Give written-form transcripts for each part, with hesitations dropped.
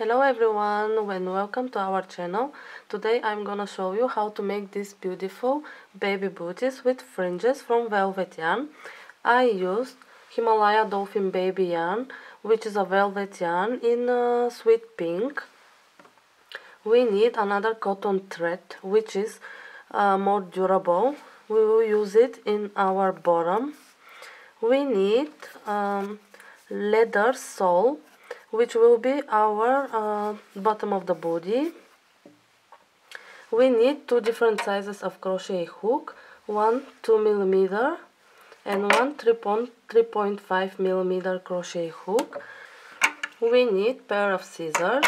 Hello everyone and welcome to our channel. Today I'm gonna show you how to make these beautiful baby booties with fringes from velvet yarn. I used Himalaya Dolphin baby yarn, which is a velvet yarn in sweet pink. We need another cotton thread, which is more durable. We will use it in our bottom. We need leather sole, which will be our bottom of the body. We need two different sizes of crochet hook, one 2mm and one 3.5mm crochet hook. We need pair of scissors.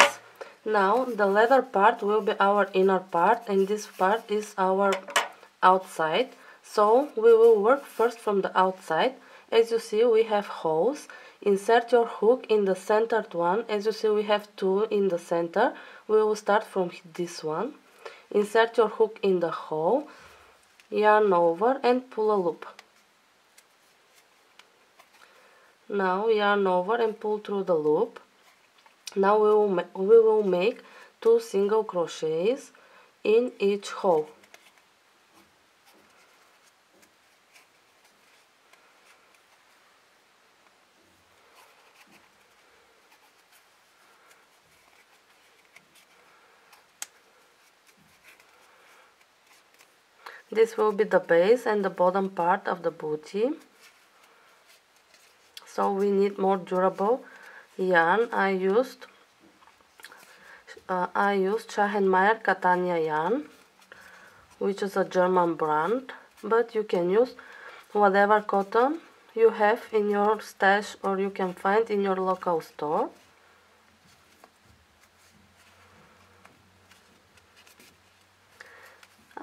Now the leather part will be our inner part and this part is our outside. So we will work first from the outside. As you see, we have holes. Insert your hook in the centered one. As you see, we have two in the center. We will start from this one. Insert your hook in the hole, yarn over and pull a loop. Now yarn over and pull through the loop. Now we will make two single crochets in each hole. This will be the base and the bottom part of the booty. So we need more durable yarn. I used Schahenmeyer Catania yarn, which is a German brand, but you can use whatever cotton you have in your stash or you can find in your local store.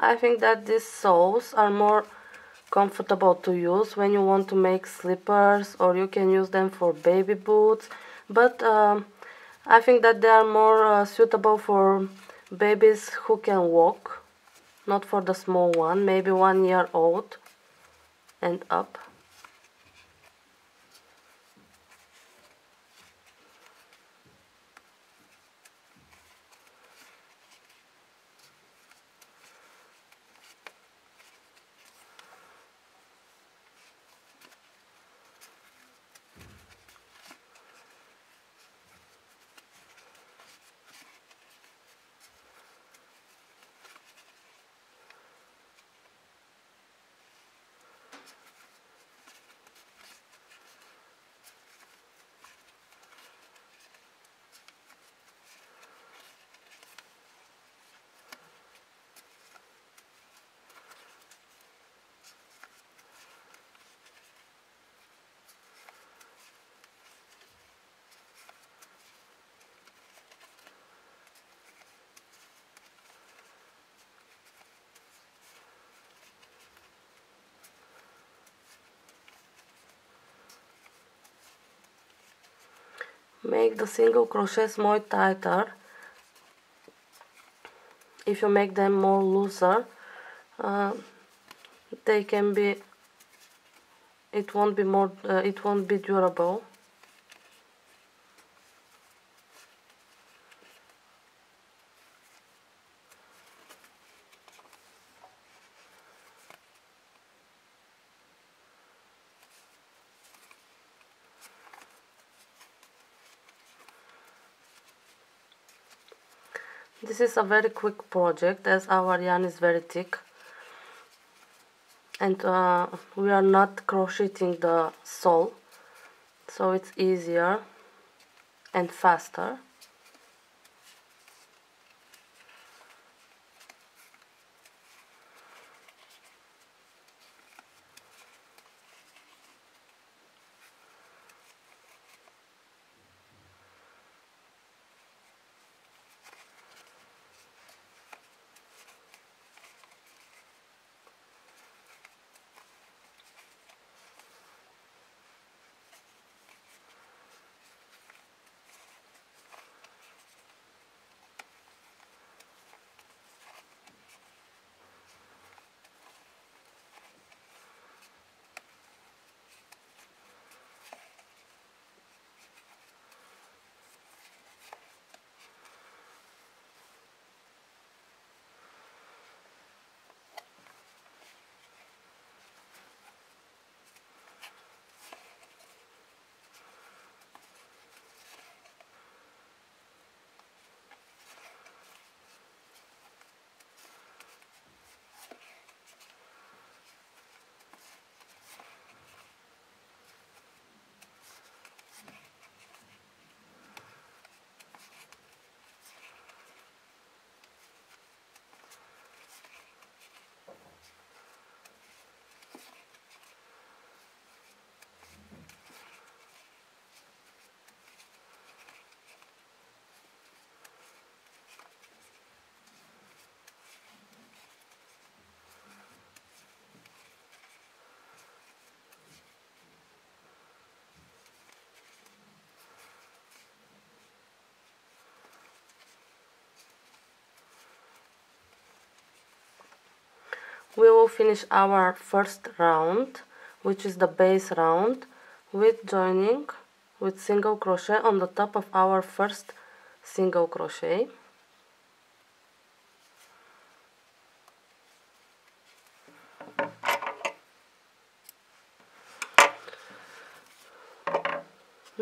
I think that these soles are more comfortable to use when you want to make slippers, or you can use them for baby boots, but I think that they are more suitable for babies who can walk, not for the small one, maybe 1 year old and up. Make the single crochets more tighter. If you make them more looser, they can be. It won't be durable. This is a very quick project as our yarn is very thick and we are not crocheting the sole, so it's easier and faster. we will finish our first round, which is the base round, with joining with single crochet on the top of our first single crochet.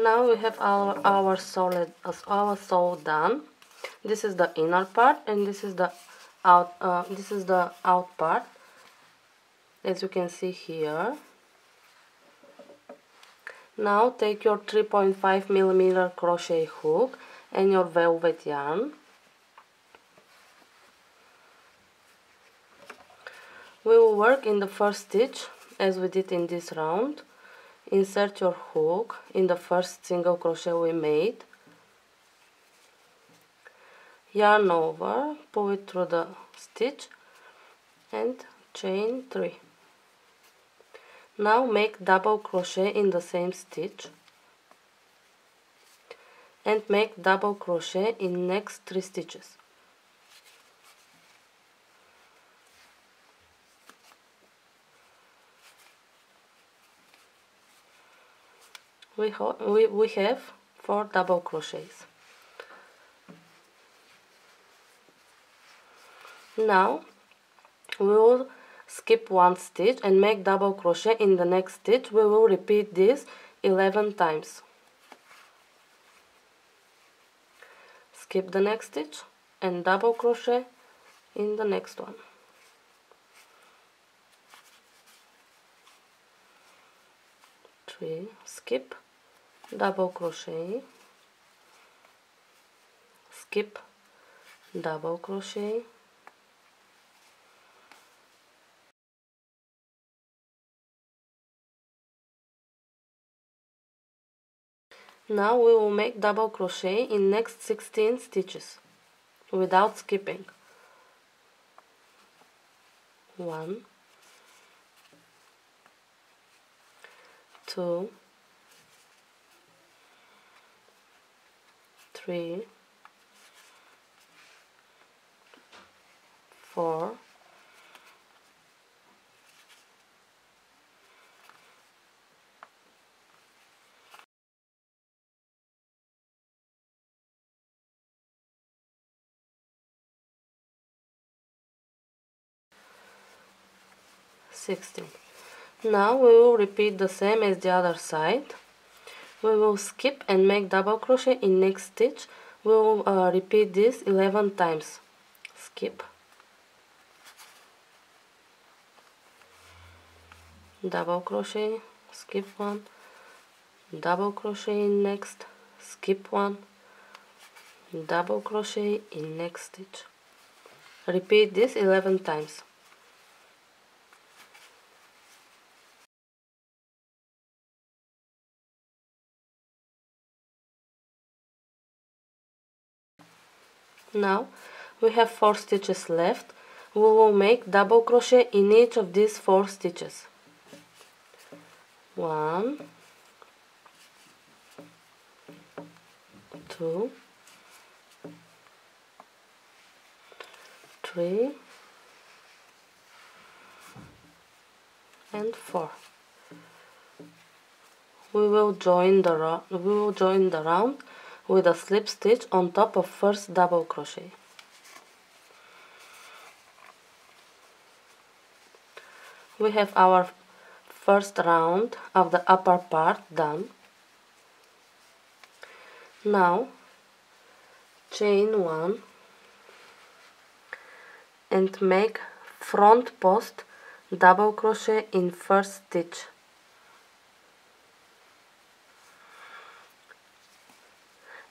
Now we have our sole done. This is the inner part, and this is the out. This is the out part, as you can see here. Now take your 3.5 millimeter crochet hook and your velvet yarn. We will work in the first stitch as we did in this round. Insert your hook in the first single crochet we made, yarn over, pull it through the stitch, and chain 3. Now make double crochet in the same stitch and make double crochet in next 3 stitches. We have 4 double crochets. Now we will skip 1 stitch and make double crochet in the next stitch. We will repeat this 11 times. Skip the next stitch and double crochet in the next one. Skip, double crochet, skip, double crochet, now we will make double crochet in next 16 stitches without skipping. 2, 3, 4, 16. Now we will repeat the same as the other side. We will skip and make double crochet in next stitch. We will repeat this 11 times. Skip, double crochet, skip 1, double crochet in next, skip 1, double crochet in next stitch. Repeat this 11 times. Now we have 4 stitches left. We will make double crochet in each of these 4 stitches. 1, 2, 3, and 4. We will join the round with a slip stitch on top of first double crochet. We have our first round of the upper part done. Now chain 1 and make front post double crochet in first stitch.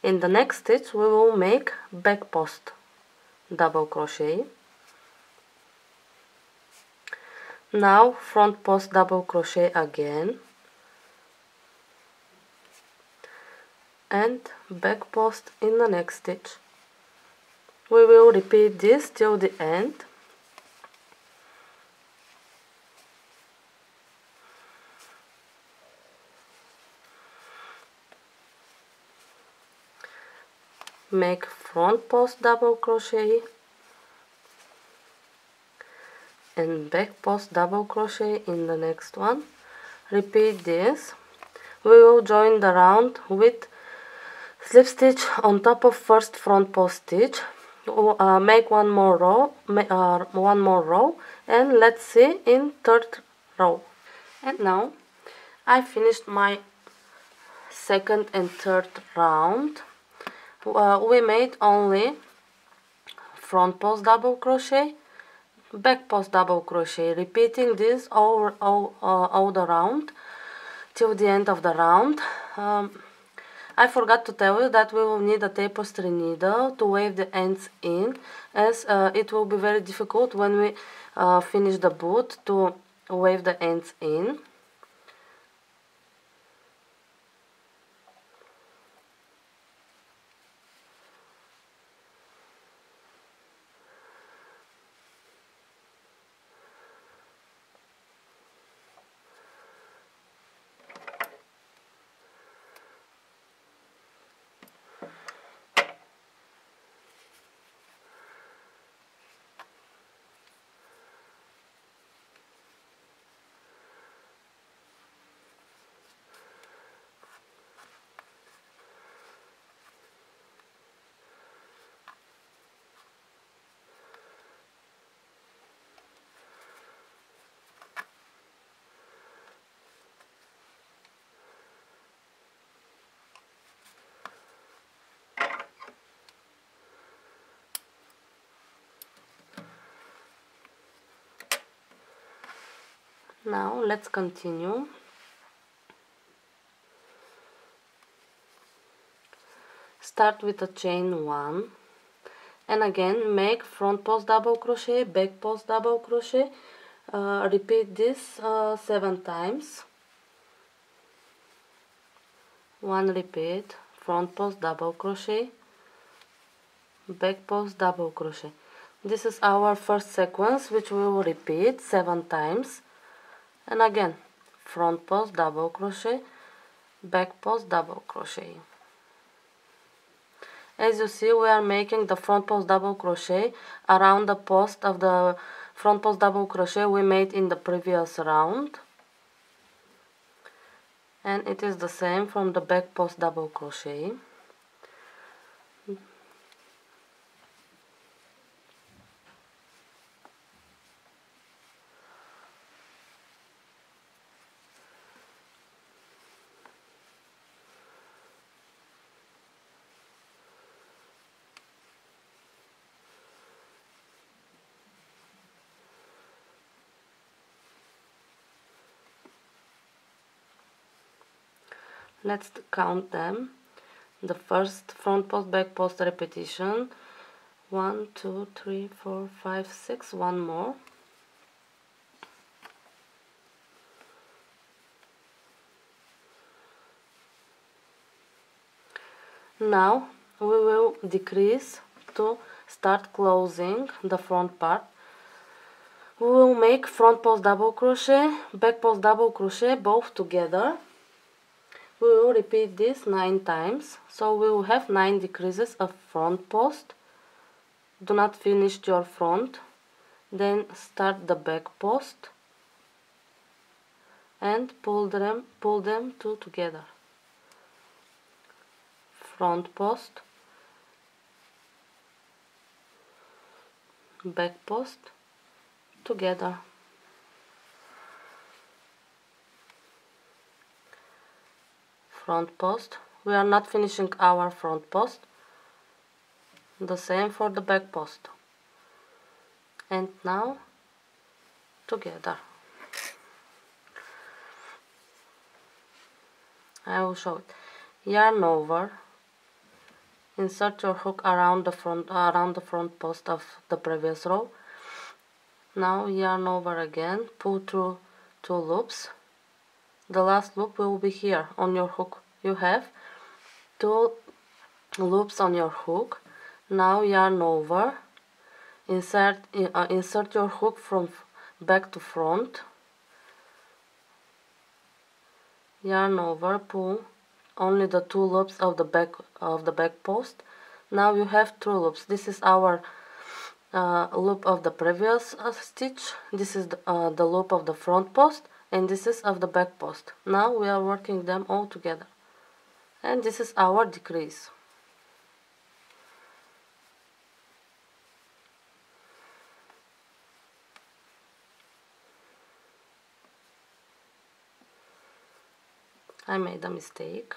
In the next stitch we will make back post double crochet. Now front post double crochet again and back post in the next stitch. We will repeat this till the end. Make front post double crochet and back post double crochet in the next one. Repeat this. We will join the round with slip stitch on top of first front post stitch. Make one more row, and let's see in third row. And now I finished my second and third round. We made only front post double crochet, back post double crochet, repeating this all the round till the end of the round. I forgot to tell you that we will need a tapestry needle to weave the ends in, as it will be very difficult when we finish the boot to weave the ends in. Now let's continue. Start with a chain one, and again make front post double crochet, back post double crochet. Repeat this 7 times. One repeat, front post double crochet, back post double crochet. This is our first sequence, which we will repeat 7 times. And again, front post double crochet, back post double crochet. As you see, we are making the front post double crochet around the post of the front post double crochet we made in the previous round. And it is the same from the back post double crochet. Let's count them. The first front post, back post repetition. 1, 2, 3, 4, 5, 6. One more. Now we will decrease to start closing the front part. We will make front post double crochet, back post double crochet, both together. We will repeat this 9 times, so we will have 9 decreases of front post. Do not finish your front, then start the back post and pull them two together. Front post, back post, together. Front post, we are not finishing our front post, the same for the back post, and now together. I will show it. Yarn over, insert your hook around the front post of the previous row. Now yarn over again, pull through 2 loops. The last loop will be here on your hook. You have 2 loops on your hook. Now yarn over, insert your hook from back to front, yarn over, pull only the 2 loops of the back post. Now you have 2 loops. This is our loop of the previous stitch. This is the loop of the front post, and this is of the back post. Now we are working them all together, and this is our decrease. I made a mistake.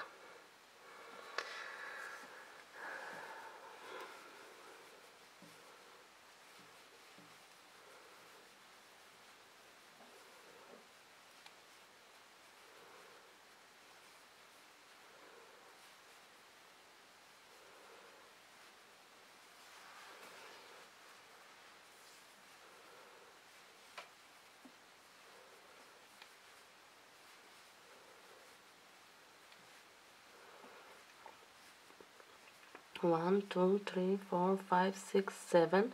One, two, three, four, five, six, seven.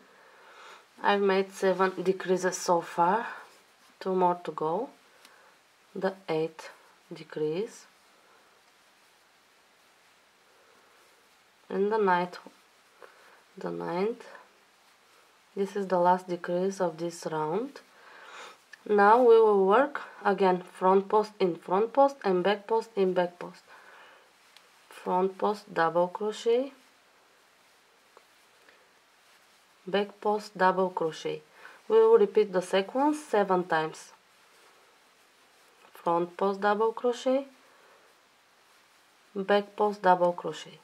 I've made 7 decreases so far. 2 more to go. The 8th decrease and the 9th. The 9th. This is the last decrease of this round. Now we will work again front post in front post and back post in back post. Front post double crochet. Back post double crochet. We will repeat the sequence 7 times. Front post double crochet, back post double crochet.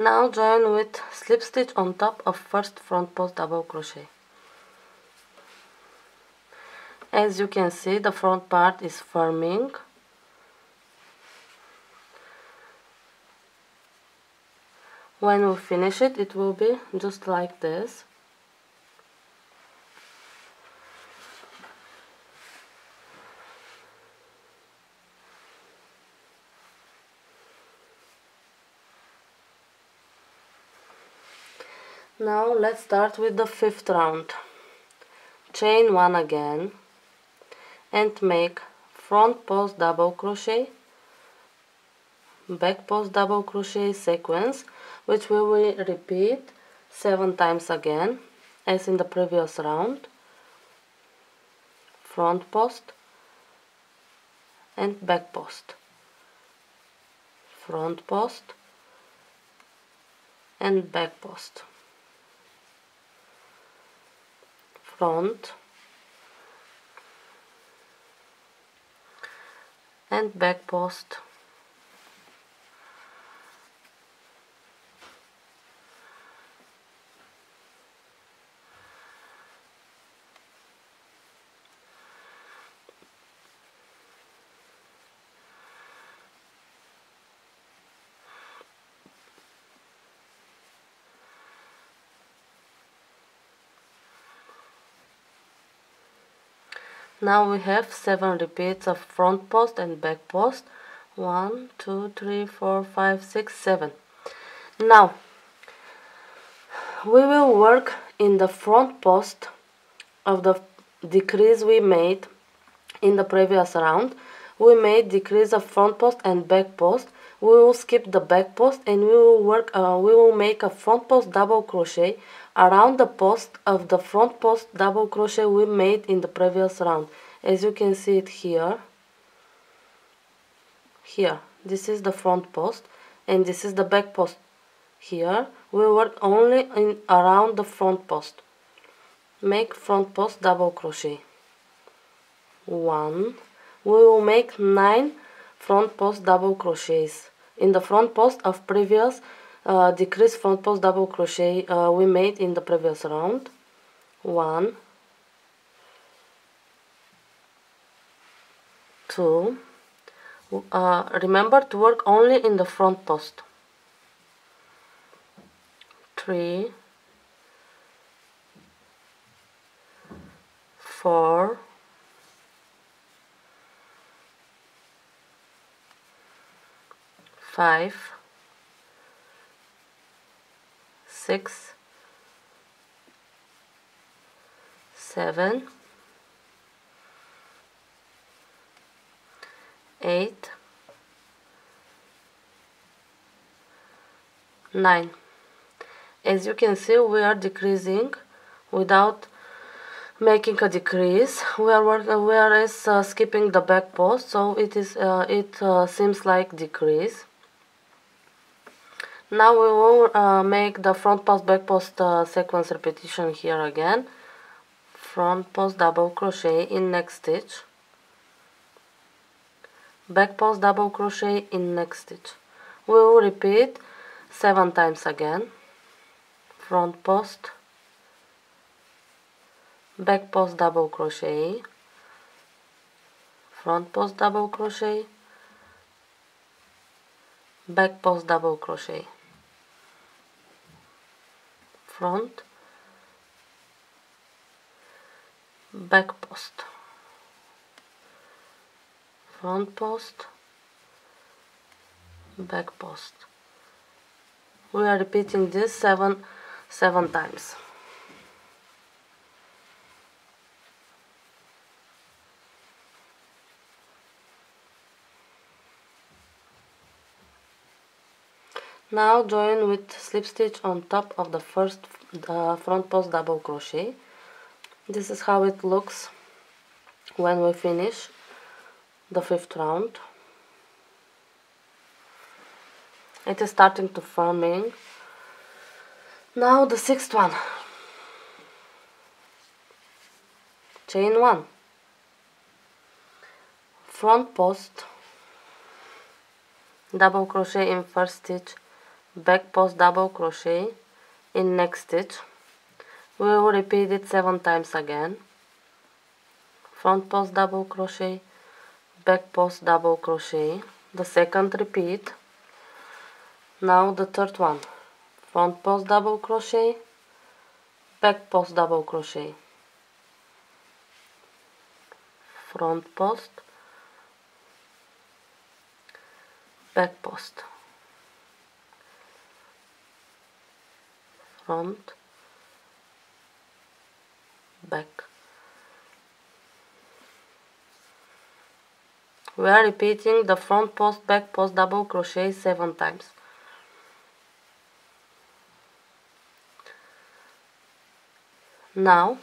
Now join with slip stitch on top of first front post double crochet. As you can see, the front part is firming. When we finish it, it will be just like this. Now let's start with the 5th round. Chain 1 again and make front post double crochet, back post double crochet sequence, which we will repeat 7 times again as in the previous round. Front post and back post, front post and back post. Front and back post. Now we have 7 repeats of front post and back post. 1, 2, 3, 4, 5, 6, 7. Now we will work in the front post of the decrease we made in the previous round. We made decrease of front post and back post. We will skip the back post and we will work. We will make a front post double crochet around the post of the front post double crochet we made in the previous round. As you can see it here. Here, this is the front post and this is the back post. Here, we work only in around the front post. Make front post double crochet. 1. We will make 9 front post double crochets in the front post of previous decrease front post double crochet we made in the previous round. 1, 2. Remember to work only in the front post. 3, 4. 5, 6, 7, 8, 9. As you can see, we are decreasing without making a decrease. We are skipping the back post, so it is seems like decrease. Now we will make the front post back post sequence repetition here again. Front post double crochet in next stitch, back post double crochet in next stitch. We will repeat 7 times again. Front post, back post double crochet, front post double crochet, back post double crochet, front, back post, front post, back post. We are repeating this seven times. Now join with slip stitch on top of the first front post double crochet. This is how it looks when we finish the 5th round. It is starting to forming. Now the 6th one. Chain 1. Front post, double crochet in first stitch, back post double crochet in next stitch. We will repeat it 7 times again. Front post double crochet, back post double crochet, the second repeat. Now the 3rd one. Front post double crochet, back post double crochet, front post, back post, front, back. We are repeating the front post, back post double crochet 7 times. Now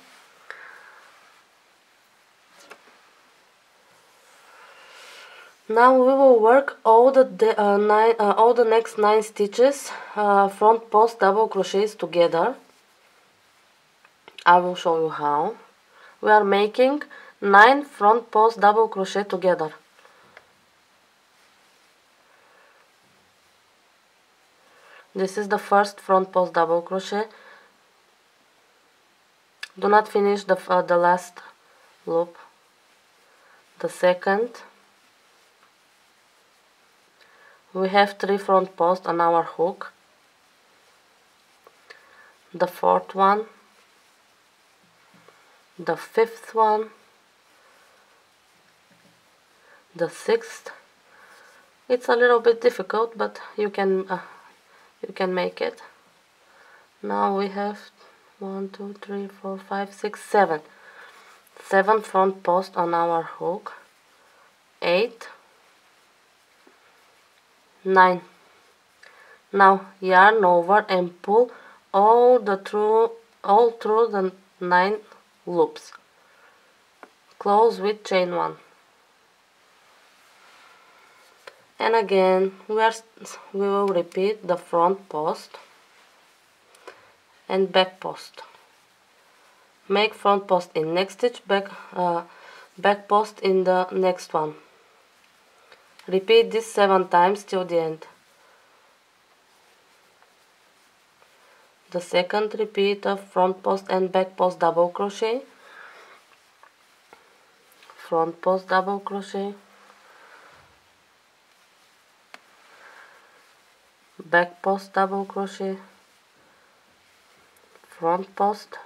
we will work all the next 9 stitches front post double crochets together. I will show you how. We are making 9 front post double crochet together. This is the first front post double crochet. Do not finish the last loop. The second. We have 3 front posts on our hook. The 4th one. The 5th one. The 6th. It's a little bit difficult, but you can make it. Now we have 1, 2, 3, 4, 5, 6, 7. 7 front posts on our hook. 8. 9. Now yarn over and pull all through the 9 loops. Close with chain 1. And again we will repeat the front post and back post. Make front post in next stitch, back post in the next one. Repeat this 7 times till the end. The second repeat of front post and back post double crochet, front post double crochet, back post double crochet, front post,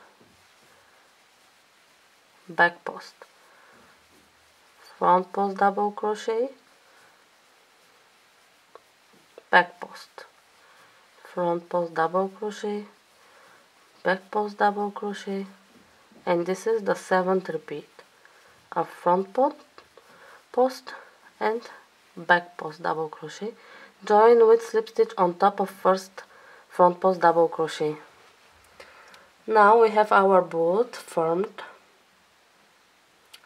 back post, front post double crochet, back post, front post double crochet, back post double crochet, and this is the 7th repeat of front post and back post double crochet, join with slip stitch on top of first front post double crochet. Now we have our boot formed,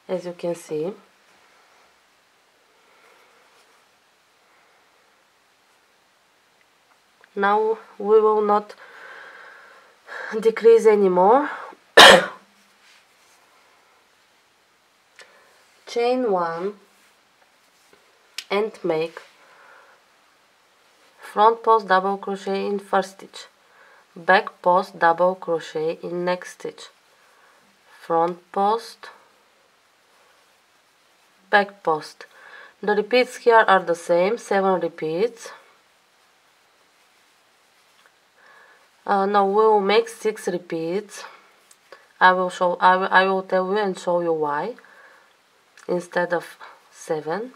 as you can see. Now we will not decrease anymore. Chain 1 and make front post double crochet in first stitch, back post double crochet in next stitch, front post, back post. The repeats here are the same, 7 repeats. No, we will make 6 repeats. I will tell you and show you why instead of 7.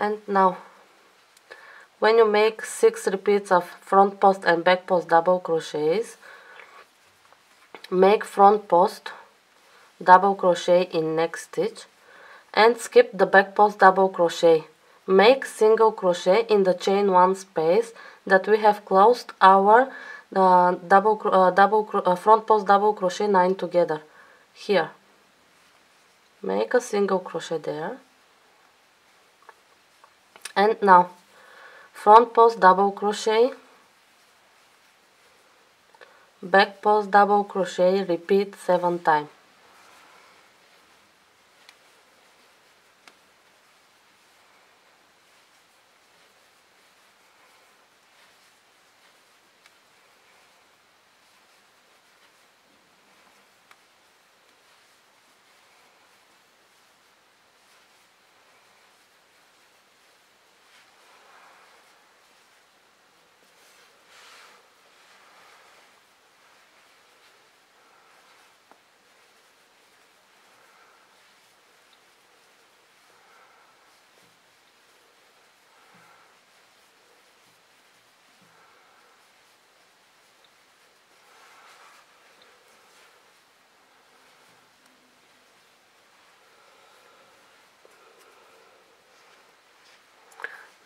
And now, when you make 6 repeats of front post and back post double crochets, make front post double crochet in next stitch and skip the back post double crochet. Make single crochet in the chain 1 space that we have closed our front post double crochet 9 together. Here, make a single crochet there. And now, front post double crochet, back post double crochet, repeat 7 times.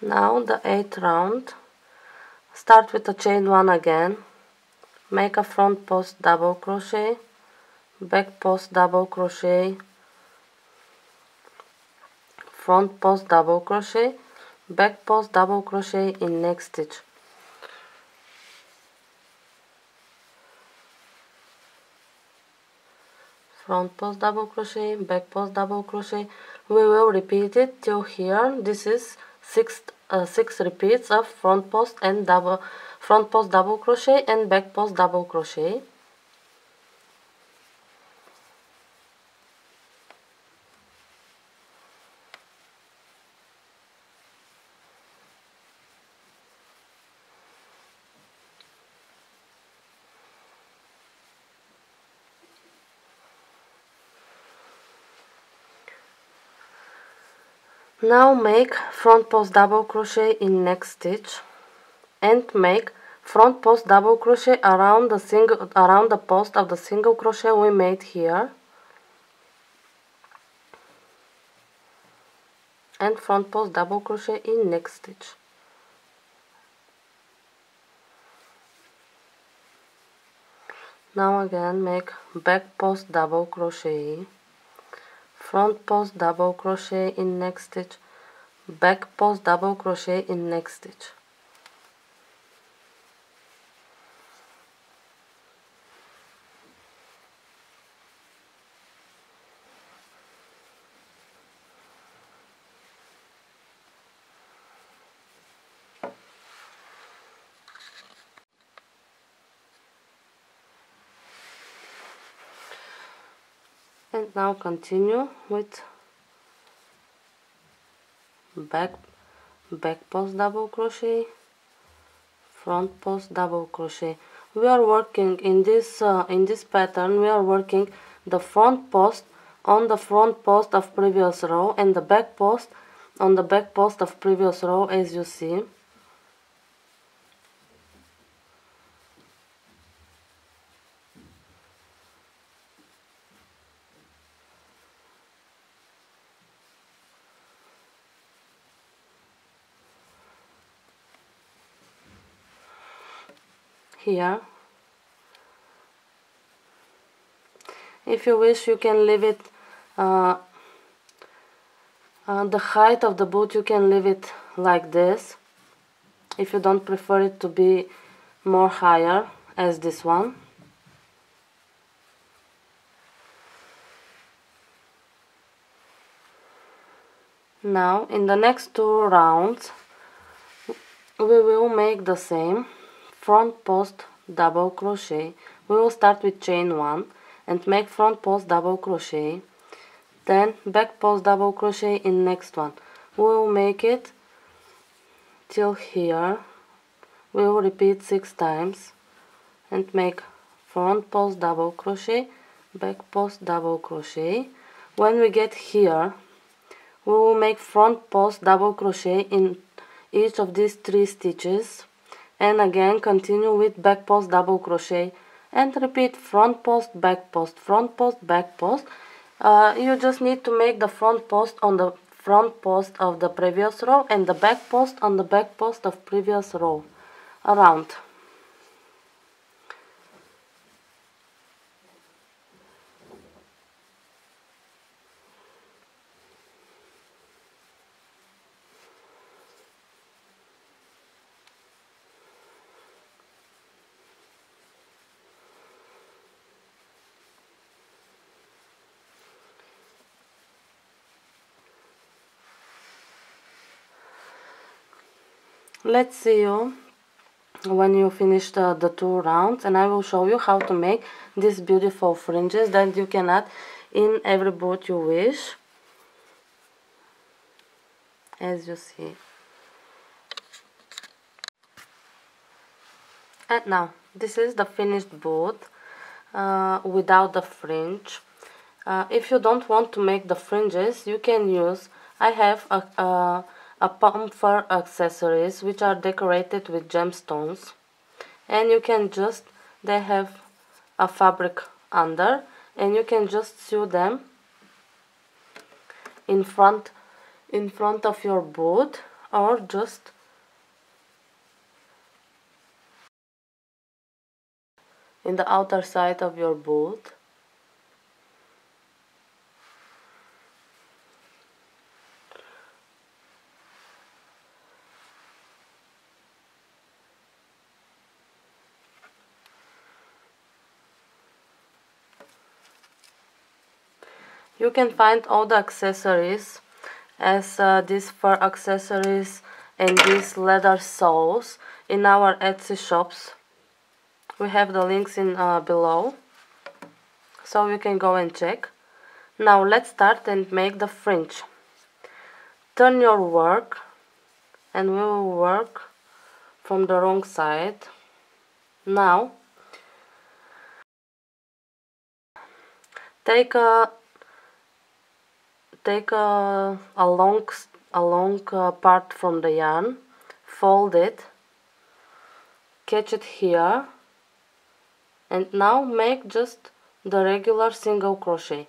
Now the 8th round, start with a chain 1 again, make a front post double crochet, back post double crochet, front post double crochet, back post double crochet in next stitch. Front post double crochet, back post double crochet. We will repeat it till here. This is 6 repeats of front post double crochet and back post double crochet. Now make front post double crochet in next stitch and make front post double crochet around the post of the single crochet we made here, and front post double crochet in next stitch. Now again make back post double crochet, front post double crochet in next stitch, back post double crochet in next stitch. and now continue with back post double crochet, front post double crochet. We are working in this pattern, we are working the front post on the front post of previous row and the back post on the back post of previous row, as you see. Here. If you wish, you can leave it the height of the boot, you can leave it like this if you don't prefer it to be more higher as this one. Now in the next two rounds we will make the same front post double crochet. We will start with chain 1 and make front post double crochet, then back post double crochet in next one. We will make it till here. We will repeat 6 times and make front post double crochet, back post double crochet. When we get here, we will make front post double crochet in each of these 3 stitches. And again continue with back post double crochet and repeat front post, back post, front post, back post. You just need to make the front post on the front post of the previous row and the back post on the back post of previous row around. Let's see you when you finish the 2 rounds and I will show you how to make these beautiful fringes that you can add in every boot you wish, as you see. And now this is the finished boot without the fringe. If you don't want to make the fringes, you can use, I have a palm fur accessories which are decorated with gemstones, and you can just, they have a fabric under and you can just sew them in front of your boot, or just in the outer side of your boot. You can find all the accessories as these fur accessories and these leather soles in our Etsy shops. We have the links in below, so you can go and check. Now let's start and make the fringe. Turn your work and we will work from the wrong side. Now take a long part from the yarn, fold it, catch it here, and now make just the regular single crochet,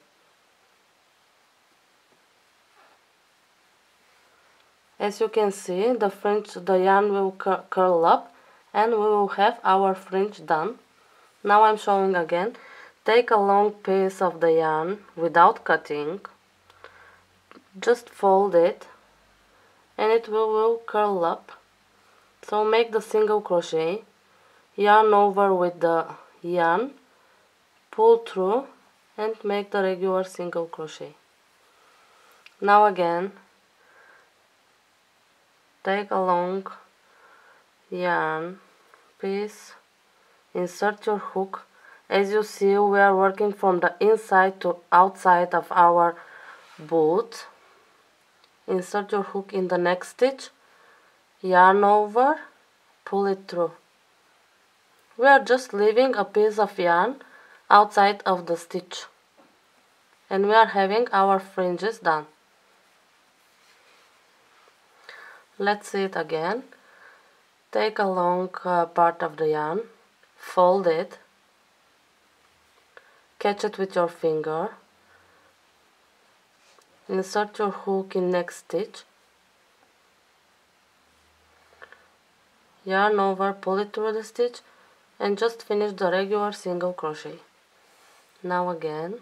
as you can see. The fringe, the yarn will curl up and we will have our fringe done. Now I'm showing again. Take a long piece of the yarn without cutting, just fold it and it will curl up. So make the single crochet, yarn over with the yarn, pull through and make the regular single crochet. Now again take a long yarn piece, insert your hook As you see, we are working from the inside to outside of our boot. Insert your hook in the next stitch, yarn over, pull it through. We are just leaving a piece of yarn outside of the stitch, and we are having our fringes done. Let's see it again. Take a long part of the yarn, fold it, catch it with your finger, insert your hook in next stitch, yarn over, pull it through the stitch, and just finish the regular single crochet. Now again,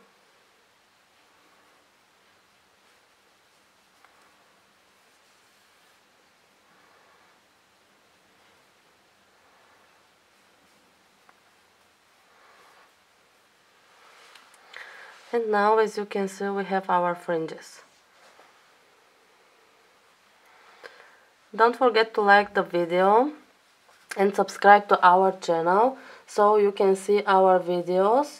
and now, as you can see, we have our fringes. Don't forget to like the video and subscribe to our channel so you can see our videos.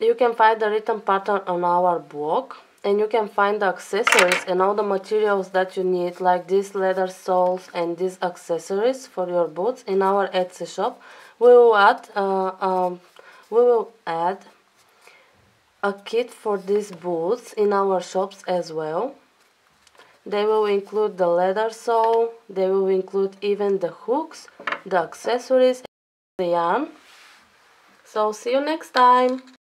You can find the written pattern on our blog, and you can find the accessories and all the materials that you need, like these leather soles and these accessories for your boots, in our Etsy shop. We will add a kit for these boots in our shops as well. They will include the leather sole, they will include even the hooks, the accessories, and the yarn. So see you next time!